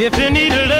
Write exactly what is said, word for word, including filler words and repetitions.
If you need a